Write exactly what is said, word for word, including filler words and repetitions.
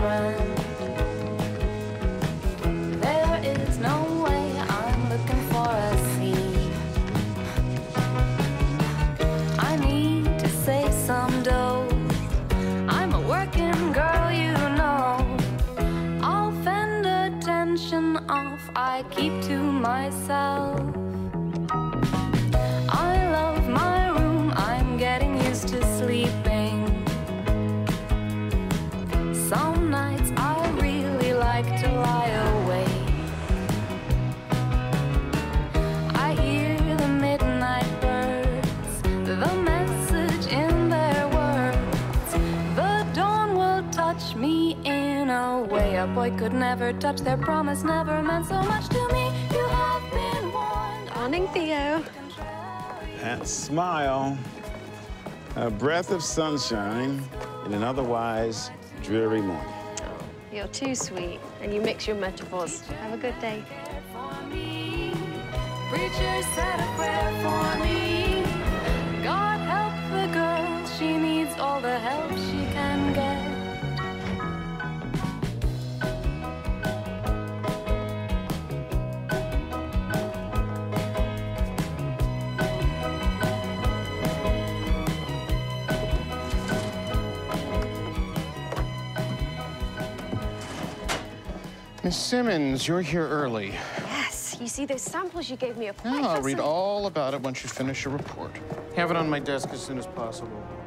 friend. There is no way I'm looking for a seat. I need to save some dough. I'm a working girl, you know. I'll fend the tension off, I keep to myself. I love my room, I'm getting used to sleeping. Some nights I really like to lie awake. I hear the midnight birds, the message in their words. The dawn will touch me in a way a boy could never touch. Their promise never meant so much to me. You have been warned. Morning, Theo. That smile, a breath of sunshine in an otherwise dreary morning. Oh, you're too sweet, and you mix your metaphors. Have a good day. Preacher said a prayer for me. God help the girl, she needs all the help she can get. Miss Simmons, you're here early. Yes, you see those samples you gave me? Apply. No, I'll read all about it once you finish your report. Have it on my desk as soon as possible.